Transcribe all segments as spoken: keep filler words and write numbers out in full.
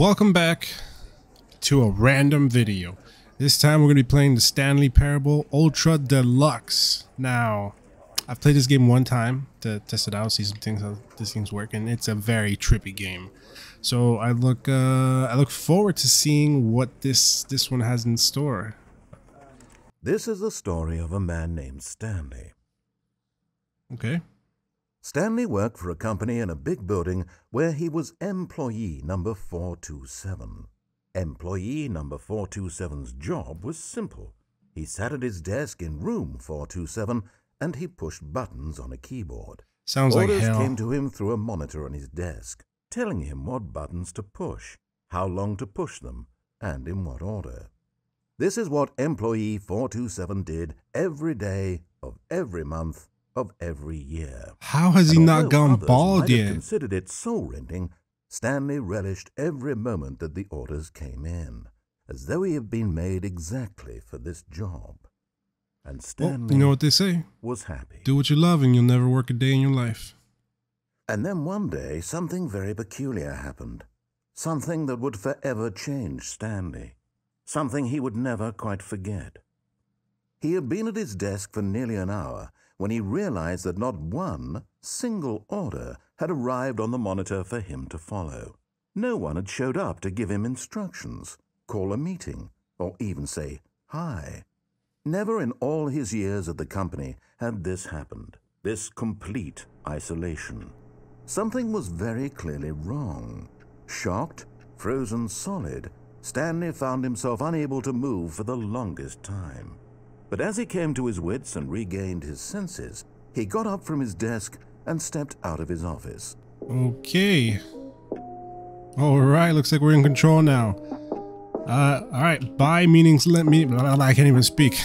Welcome back to a random video. This time we're going to be playing The Stanley Parable Ultra Deluxe. Now, I've played this game one time to test it out, see some things how this thing's working. It's a very trippy game, so I look uh, I look forward to seeing what this this one has in store. This is the story of a man named Stanley. Okay. Stanley worked for a company in a big building where he was employee number four two seven. Employee number four two seven's job was simple. He sat at his desk in room four two seven and he pushed buttons on a keyboard. Sounds like hell. Orders came to him through a monitor on his desk, telling him what buttons to push, how long to push them, and in what order. This is what employee four two seven did every day of every month of every year. How has he not gone bald yet? Considered it soul-rending, Stanley relished every moment that the orders came in, as though he had been made exactly for this job. And Stanley, well, you know what they say, was happy. Do what you love and you'll never work a day in your life. And then one day, something very peculiar happened. Something that would forever change Stanley. Something he would never quite forget. He had been at his desk for nearly an hour when he realized that not one single order had arrived on the monitor for him to follow. No one had showed up to give him instructions, call a meeting, or even say hi. Never in all his years at the company had this happened, this complete isolation. Something was very clearly wrong. Shocked, frozen solid, Stanley found himself unable to move for the longest time. But as he came to his wits and regained his senses, he got up from his desk and stepped out of his office. Okay. All right, looks like we're in control now. Uh, all right, buy meanings, let me, I can't even speak.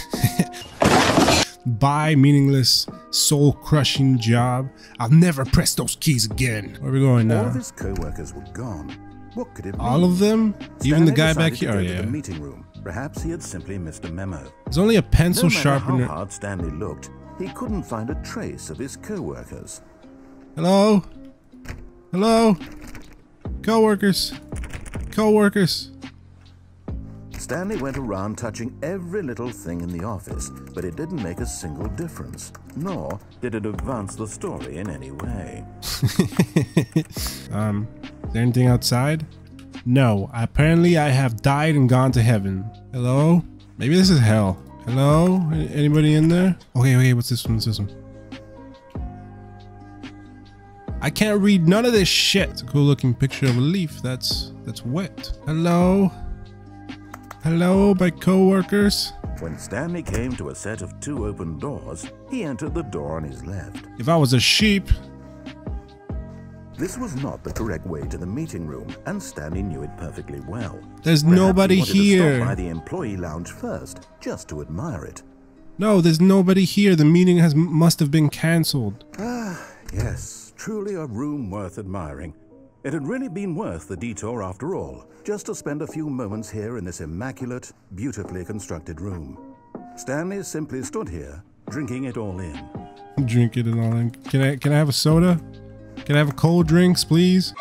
Buy meaningless, soul-crushing job. I'll never press those keys again. Where are we going now? All of his co-workers were gone. What could it be? All of them? Even the guy back here? Oh, yeah. The meeting room. Perhaps he had simply missed a memo. There's only a pencil sharpener. No matter how hard Stanley looked, he couldn't find a trace of his co-workers. Hello? Hello? Co-workers? Co-workers? Stanley went around touching every little thing in the office, but it didn't make a single difference, nor did it advance the story in any way. um, is there anything outside? No, apparently I have died and gone to heaven. Hello? Maybe this is hell. Hello? Anybody in there? Okay, okay, what's this one? What's this one? I can't read none of this shit. It's a cool looking picture of a leaf that's that's wet. Hello? Hello, my co-workers? When Stanley came to a set of two open doors, he entered the door on his left. If I was a sheep. This was not the correct way to the meeting room, and Stanley knew it perfectly well. There's Perhaps nobody he wanted here. To stop by the employee lounge first, just to admire it. No, there's nobody here. The meeting has must have been cancelled. Ah, yes, truly a room worth admiring. It had really been worth the detour after all, just to spend a few moments here in this immaculate, beautifully constructed room. Stanley simply stood here, drinking it all in. Drinking it all in. Can I? Can I have a soda? Can I have a cold drinks, please?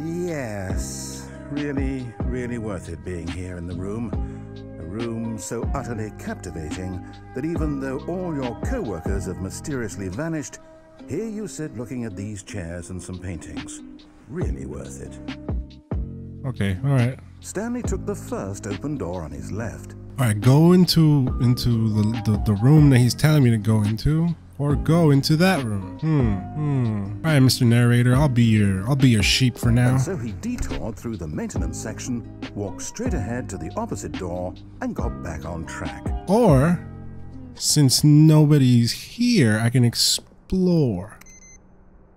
Yes, really, really worth it being here in the room. A room so utterly captivating that even though all your co-workers have mysteriously vanished, here you sit looking at these chairs and some paintings. Really worth it. Okay, all right. Stanley took the first open door on his left. All right, go into into the, the, the room that he's telling me to go into. Or go into that room. Hmm, hmm. All right, Mister Narrator, I'll be your, I'll be your sheep for now. And so he detoured through the maintenance section, walked straight ahead to the opposite door, and got back on track. Or, since nobody's here, I can explore.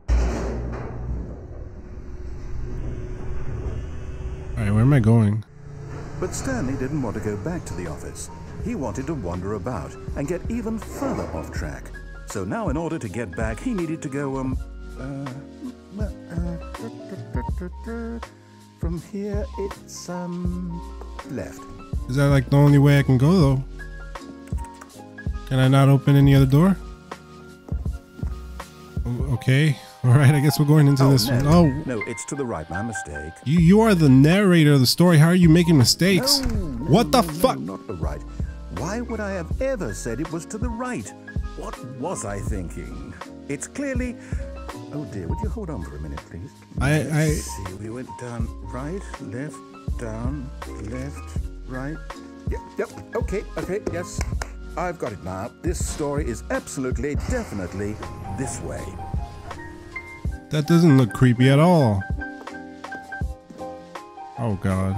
All right, where am I going? But Stanley didn't want to go back to the office. He wanted to wander about and get even further off track. So now, in order to get back, he needed to go, um, uh, uh, from here, it's, um, left. Is that like the only way I can go, though? Can I not open any other door? Okay. All right, I guess we're going into oh, this no. one. Oh, no, it's to the right. My mistake. You, you are the narrator of the story. How are you making mistakes? No, no, what the no, fuck? No, not the right. Why would I have ever said it was to the right? What was I thinking? It's clearly... Oh, dear, would you hold on for a minute, please? I... I... Let's see, we went down, right, left, down, left, right. Yep, yep, okay, okay, yes. I've got it now. This story is absolutely, definitely this way. That doesn't look creepy at all. Oh, God.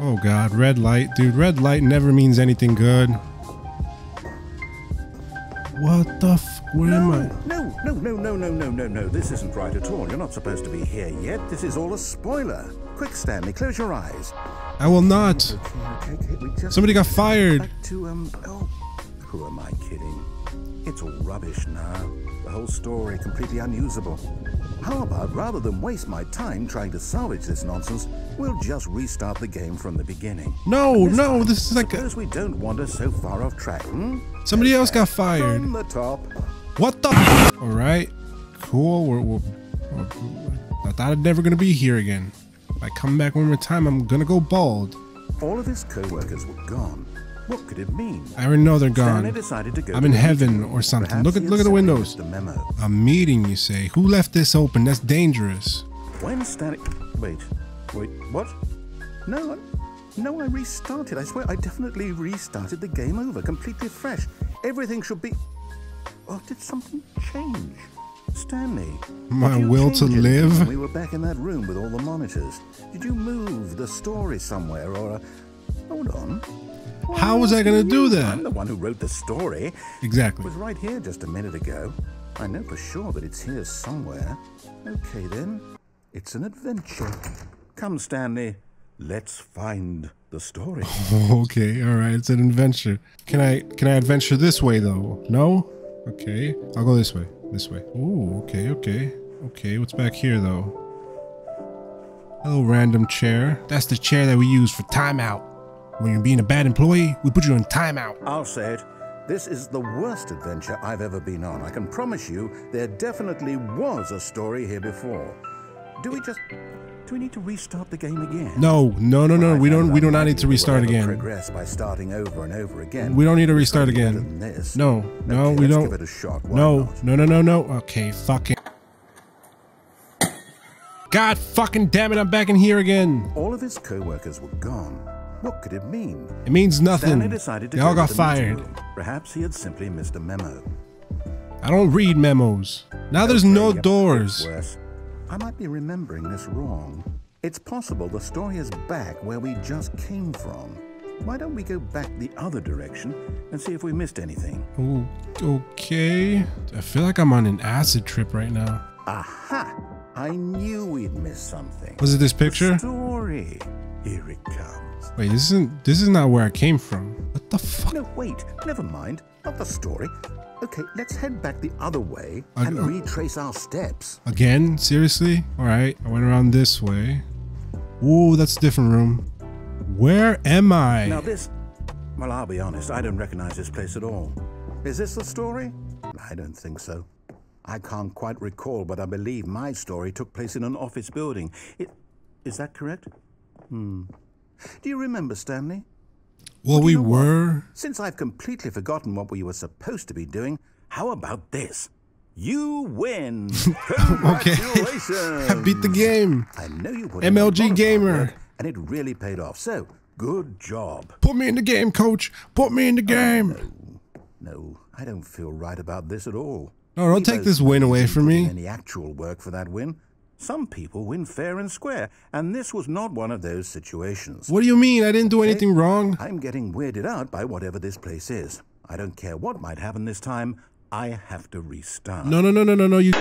Oh, God. Red light. Dude, red light never means anything good. What the f... Where am I? No, no, no, no, no, no, no, no. This isn't right at all. You're not supposed to be here yet. This is all a spoiler. Quick, Stanley, close your eyes. I will not. Okay, okay, okay. We just Somebody got fired. Back to, um, oh, who am I kidding? It's all rubbish now. The whole story completely unusable. How about rather than waste my time trying to salvage this nonsense, we'll just restart the game from the beginning. No, this no, time, this is like because we don't wander so far off track. Hmm? Somebody else got fired. From the top. What the? All right, cool. We're, we're, we're, I thought I'd never gonna be here again. If I come back one more time, I'm gonna go bald. All of his co-workers were gone. What could it mean? I already know they're gone. To go I'm in heaven or something. Perhaps look at look at the windows. The memo. A meeting, you say? Who left this open? That's dangerous. When Stanley, wait, wait, what? No, I, no, I restarted. I swear, I definitely restarted the game over, completely fresh. Everything should be. Oh, did something change? Stanley, my will to live. We were back in that room with all the monitors. Did you move the story somewhere or? A, hold on. How was I going to do that? I'm the one who wrote the story. Exactly. It was right here just a minute ago. I know for sure that it's here somewhere. Okay, then. It's an adventure. Come, Stanley. Let's find the story. Okay, all right. It's an adventure. Can I can I adventure this way, though? No? Okay. I'll go this way. This way. Ooh, okay, okay. Okay, what's back here, though? Hello, random chair. That's the chair that we use for timeout. When you're being a bad employee, we put you in timeout. I'll say it. This is the worst adventure I've ever been on. I can promise you there definitely was a story here before. Do we just... Do we need to restart the game again? No, no, no, no. We don't, we do not need to restart again. Progress by starting over and over again. We don't need to restart again. No, no, we don't. Give it a shot. No, no, no, no, no. Okay, fucking... God fucking damn it, I'm back in here again. All of his co-workers were gone. What could it mean? It means nothing. They all got fired. Perhaps he had simply missed a memo. I don't read memos. Now there's no doors. I might be remembering this wrong. It's possible the story is back where we just came from. Why don't we go back the other direction and see if we missed anything? Ooh, okay. I feel like I'm on an acid trip right now. Aha! I knew we'd missed something. Was it this picture? The story. Here it comes. Wait, this isn't this is not where I came from. What the fuck? No, wait, never mind. Not the story. Okay, let's head back the other way I, and uh, retrace our steps. Again? Seriously? Alright, I went around this way. Ooh, that's a different room. Where am I? Now this well, I'll be honest, I don't recognize this place at all. Is this the story? I don't think so. I can't quite recall, but I believe my story took place in an office building. It is that correct? Hmm. Do you remember, Stanley? Well, we were... Since I've completely forgotten what we were supposed to be doing, how about this? You win! Congratulations! Okay. I beat the game. I know you put M L G Gamer. And it really paid off, so good job. Put me in the game, coach. Put me in the game. Oh, no. no, I don't feel right about this at all. No, don't we take this win away from me. Any actual work for that win? Some people win fair and square, and this was not one of those situations. What do you mean? I didn't do okay. anything wrong. I'm getting weirded out by whatever this place is. I don't care what might happen this time. I have to restart. No, no, no, no, no, no. You...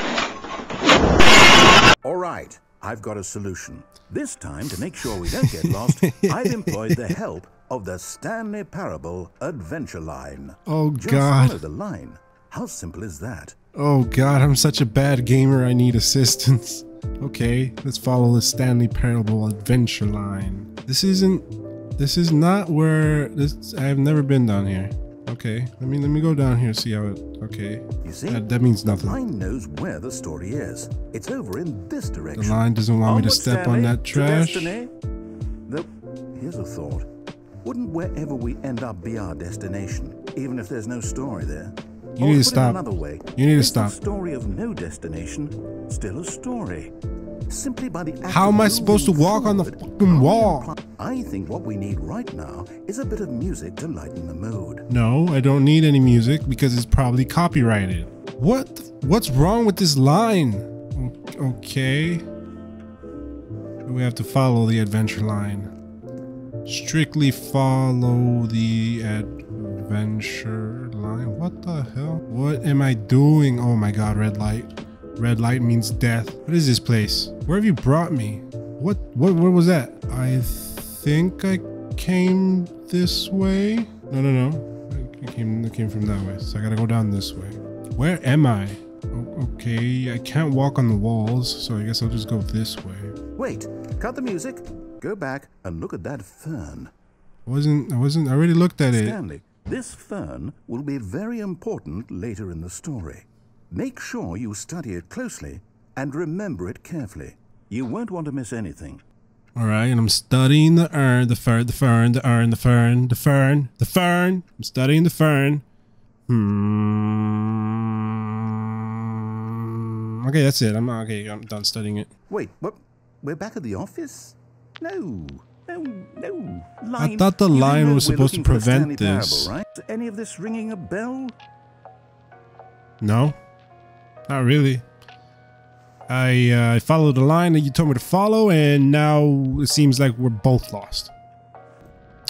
All right. I've got a solution. This time, to make sure we don't get lost, I've employed the help of the Stanley Parable Adventure Line. Oh, Just God. follow the line. How simple is that? Oh, God. I'm such a bad gamer. I need assistance. Okay, let's follow the Stanley Parable Adventure Line. This isn't... This is not where... This, I have never been down here. Okay, let me let me go down here and see how it. Okay, you see that, that means nothing. The line knows where the story is. It's over in this direction. The line doesn't want on me to step Stanley, on that trash. Though, here's a thought: wouldn't wherever we end up be our destination, even if there's no story there? You need to stop. Another way, you need to stop. Story of no destination, still a story. Simply by the act How am I supposed to walk on the fucking wall? I think what we need right now is a bit of music to lighten the mood. No, I don't need any music because it's probably copyrighted. What? What's wrong with this line? Okay. We have to follow the adventure line. Strictly follow the adventure line. What the hell? What am I doing? Oh my god, red light. Red light means death. What is this place? Where have you brought me? What, what, what was that? I think I came this way. No, no, no. I came, I came from that way. So I gotta go down this way. Where am I? O- okay, I can't walk on the walls. So I guess I'll just go this way. Wait, cut the music. Go back and look at that fern. I wasn't, I wasn't, I already looked at it. Stanley, this fern will be very important later in the story. Make sure you study it closely and remember it carefully. You won't want to miss anything. All right, and I'm studying the urn, the fern, the fern, the urn, the fern, the fern, the fern. I'm studying the fern. Hmm. Okay, that's it. I'm okay. I'm done studying it. Wait, what? We're back at the office? No, no, no. Line. I thought the line was supposed to prevent this. Parable, right? Is any of this ringing a bell? No. Not really. I uh, followed the line that you told me to follow, and now it seems like we're both lost.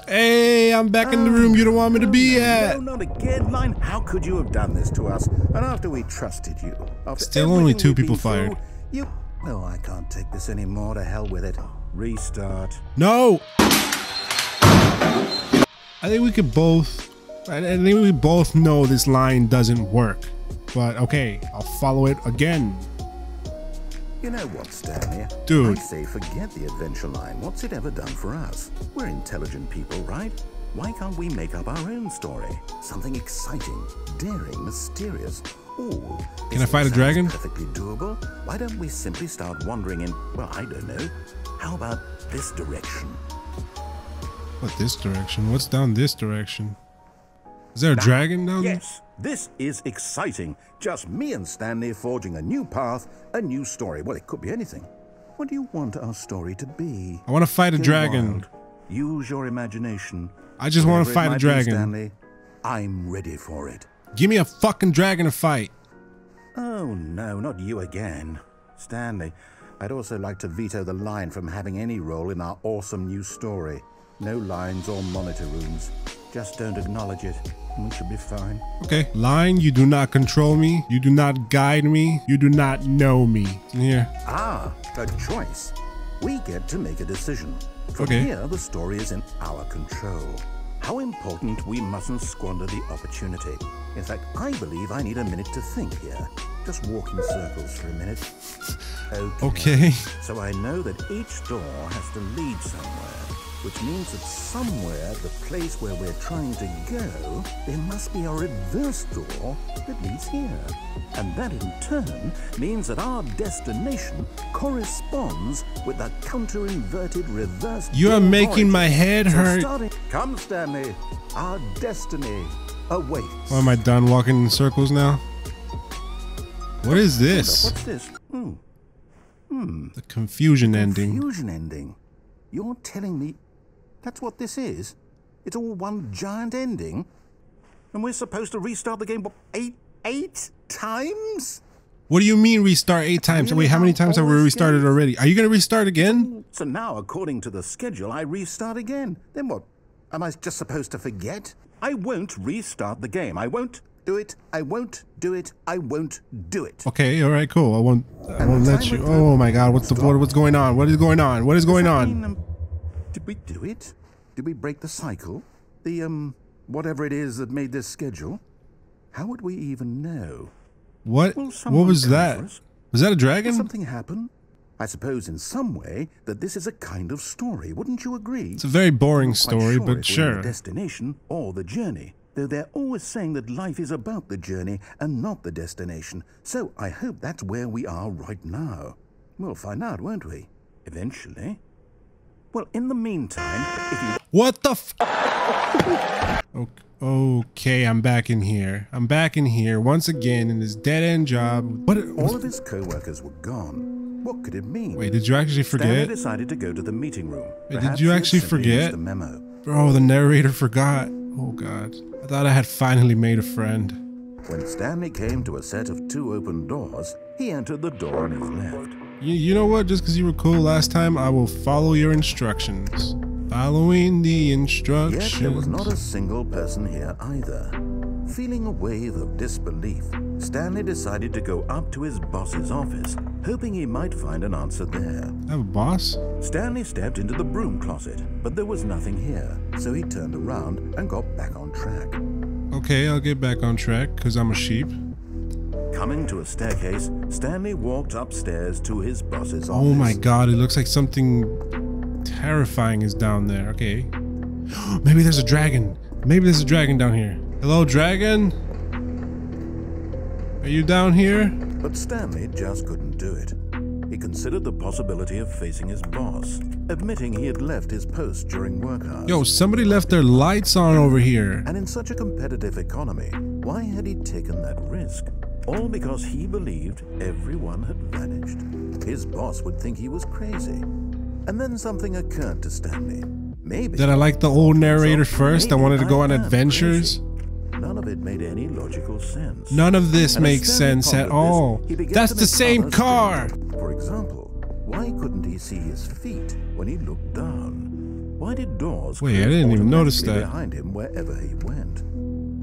Hey, I'm back oh, in the room you don't want me to be no, at. No, not again, line. How could you have done this to us? And after we trusted you, after still only two people fired. You, well, I can't take this anymore. To hell with it. Restart. No. I think we could both. I think we both know this line doesn't work. But okay, I'll follow it again. You know what, Stanley? Dude. I say forget the adventure line. What's it ever done for us? We're intelligent people, right? Why can't we make up our own story? Something exciting, daring, mysterious. Ooh, can I fight a dragon? Perfectly doable. Why don't we simply start wandering in, well, I don't know. How about this direction? What, this direction? What's down this direction? Is there a dragon down there? Yes, this is exciting. Just me and Stanley forging a new path, a new story. Well, it could be anything. What do you want our story to be? I want to fight a dragon. Use your imagination. I just want to fight a dragon. Stanley, I'm ready for it. Give me a fucking dragon to fight. Oh, no, not you again. Stanley, I'd also like to veto the line from having any role in our awesome new story. No lines or monitor rooms. Just don't acknowledge it. We should be fine. Okay. Line, you do not control me. You do not guide me. You do not know me. Here. Ah, a choice. We get to make a decision. From okay. here, the story is in our control. How important we mustn't squander the opportunity. In fact, I believe I need a minute to think here. Just walk in circles for a minute. Okay. okay. So I know that each door has to lead somewhere. Which means that somewhere, the place where we're trying to go, there must be a reverse door that leads here. And that in turn means that our destination corresponds with the counter-inverted reverse You are making my head hurt. So Come, Stanley. Our destiny awaits. Well, am I done walking in circles now? What is this? What's this? Hmm. Hmm. The confusion ending. Confusion ending. You're telling me... That's what this is. It's all one giant ending. And we're supposed to restart the game eight eight times? What do you mean restart eight times? Wait, how many times have we restarted already? Are you going to restart again? So now, according to the schedule, I restart again. Then what? Am I just supposed to forget? I won't restart the game. I won't do it. I won't do it. I won't do it. Okay, all right, cool. I won't I won't let you. Oh my god, what's the what's going on? What is going on? What is going on? Did we do it? Did we break the cycle? The, um, whatever it is that made this schedule? How would we even know? What? What was that? Was that a dragon? Did something happen? I suppose in some way that this is a kind of story. Wouldn't you agree? It's a very boring story, but sure. Destination or the journey. though they're always saying that life is about the journey and not the destination, so I hope that's where we are right now. We'll find out, won't we? Eventually. Well, in the meantime, if you... What the f... Okay. Okay, I'm back in here. I'm back in here once again in this dead-end job. What? All of his co-workers were gone. What could it mean? Wait, did you actually forget? Stanley decided to go to the meeting room. Wait, did you actually forget? The memo. Bro, the narrator forgot. Oh God, I thought I had finally made a friend. When Stanley came to a set of two open doors, he entered the door on his left. You, you know what? Just because you were cool last time, I will follow your instructions. Following the instructions. Yet there was not a single person here either. Feeling a wave of disbelief, Stanley decided to go up to his boss's office, hoping he might find an answer there. I have a boss? Stanley stepped into the broom closet, but there was nothing here, so he turned around and got back on track. Okay, I'll get back on track, because I'm a sheep. Coming to a staircase, Stanley walked upstairs to his boss's office. Oh my God, it looks like something... terrifying is down there. Okay. Maybe there's a dragon. Maybe there's a dragon down here. Hello, dragon? Are you down here? But Stanley just couldn't do it. He considered the possibility of facing his boss, admitting he had left his post during work hours. Yo, somebody left their lights on over here. And in such a competitive economy, why had he taken that risk? All because he believed everyone had vanished. His boss would think he was crazy. And then something occurred to Stanley. Maybe did I like the old narrator first? I wanted to go on adventures. None of it made any logical sense. None of this makes sense at all. That's the same car. For example, why couldn't he see his feet when he looked down? Why did doors? Wait, I didn't even notice that. Behind him wherever he went.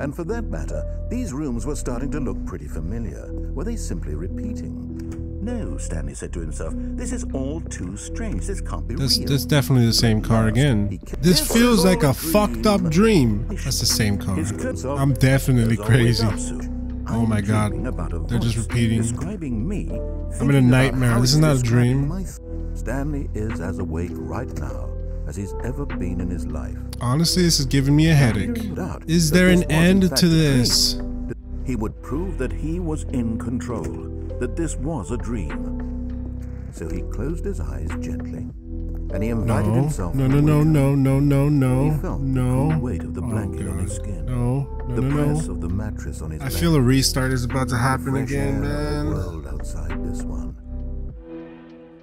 And for that matter, these rooms were starting to look pretty familiar. Were they simply repeating? No, Stanley said to himself, this is all too strange. This can't be that's, real. That's definitely the same car again. This feels like a fucked up dream. That's the same car. I'm definitely crazy. Oh my God. They're just repeating. I'm in a nightmare. This is not a dream. Stanley is as awake right now as he's ever been in his life. Honestly, this is giving me a headache. Is there an end to this? He would prove that he was in control. That this was a dream. So he closed his eyes gently and he invited no, himself no no no no no no no he felt no the weight of the blanket oh on his skin no, no the no, press no. of the mattress on his I leg. Feel a restart is about to happen again, man. The world outside this one.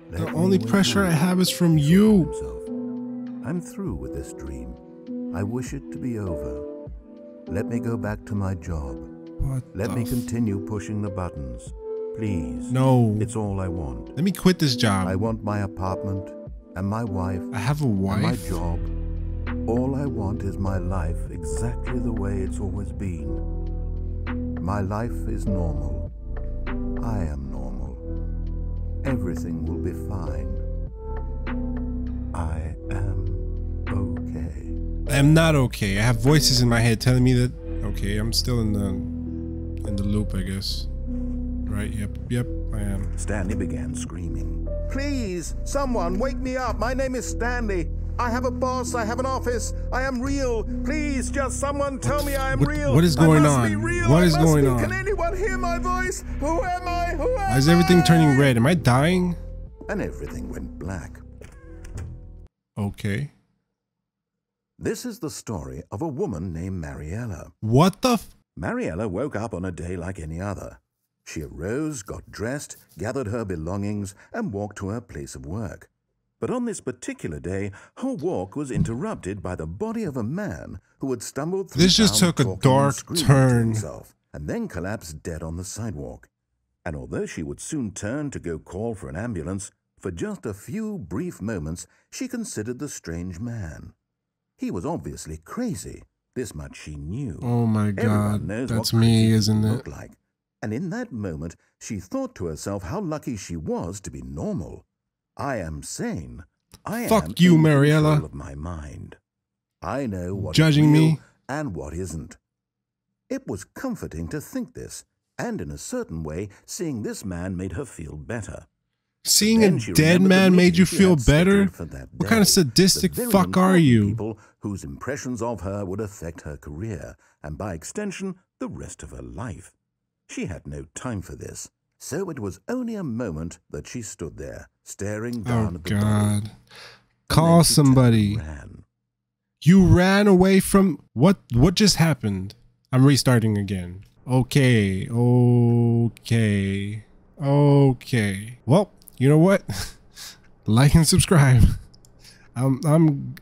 The only pressure I have is from you. I'm through with this dream. I wish it to be over. Let me go back to my job. What let me continue pushing the buttons. Please. No. It's all I want. Let me quit this job. I want my apartment and my wife. I have a wife. My job. All I want is my life exactly the way it's always been. My life is normal. I am normal. Everything will be fine. I am okay. I am not okay. I have voices in my head telling me that okay, I'm still in the in the loop, I guess. Right, yep, yep, I am. Stanley began screaming. Please, someone wake me up. My name is Stanley. I have a boss, I have an office. I am real. Please, just someone tell what, me I am what, real. What is going on? What is going on? Can anyone hear my voice? Who am I? Who am I? Why is everything turning red? Am I dying? And everything went black. Okay. This is the story of a woman named Mariella. What the f- Mariella woke up on a day like any other. She arose, got dressed, gathered her belongings, and walked to her place of work. But on this particular day, her walk was interrupted by the body of a man who had stumbled through the This just took a dark turn. Himself, and then collapsed dead on the sidewalk. And although she would soon turn to go call for an ambulance, for just a few brief moments, she considered the strange man. He was obviously crazy. This much she knew. Oh my God, that's me, isn't it? Like. And in that moment, she thought to herself how lucky she was to be normal. I am sane. I Fuck am you, in Mariella. Control of my mind. I know what Judging is real me. and what isn't. It was comforting to think this, and in a certain way, seeing this man made her feel better. Seeing a dead man made you feel better? What kind of sadistic fuck are you? People whose impressions of her would affect her career, and by extension, the rest of her life. She had no time for this, so it was only a moment that she stood there, staring down at the door. Oh, God. Call somebody. You ran away from... What, what just happened? I'm restarting again. Okay, okay, okay. Well... You know what? Like and subscribe. I'm I'm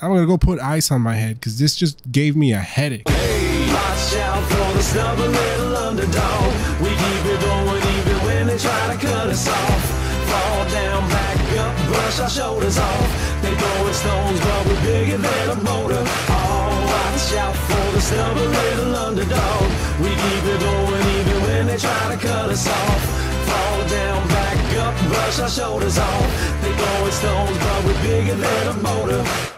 I'm gonna go put ice on my head because this just gave me a headache. Watch out for the stubborn little underdog. We keep it going even when they try to cut us off. Fall down, back up, brush our shoulders off. They throw us stones, but we're bigger than a motor. Oh, watch out for the stubborn little underdog. We keep it going even when they try to cut us off. Fall down, back up, brush our shoulders off. They throw us stones, but we're bigger than a motor.